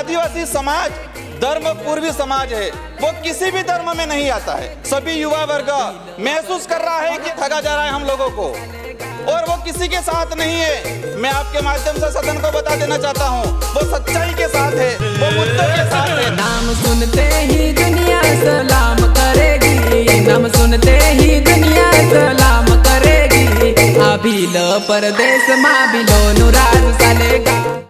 आदिवासी समाज धर्म पूर्वी समाज है, वो किसी भी धर्म में नहीं आता है। सभी युवा वर्ग महसूस कर रहा है कि ठगा जा रहा है हम लोगों को, और वो किसी के साथ नहीं है। मैं आपके माध्यम से सदन को बता देना चाहता हूँ, वो सच्चाई के साथ है, वो मुद्दों के साथ है। नाम सुनते ही दुनिया सलाम करेगी, नाम सुनते ही दुनिया सलाम करेगी। अभी लो परदेश माँ भी लो नुराज सालेगा।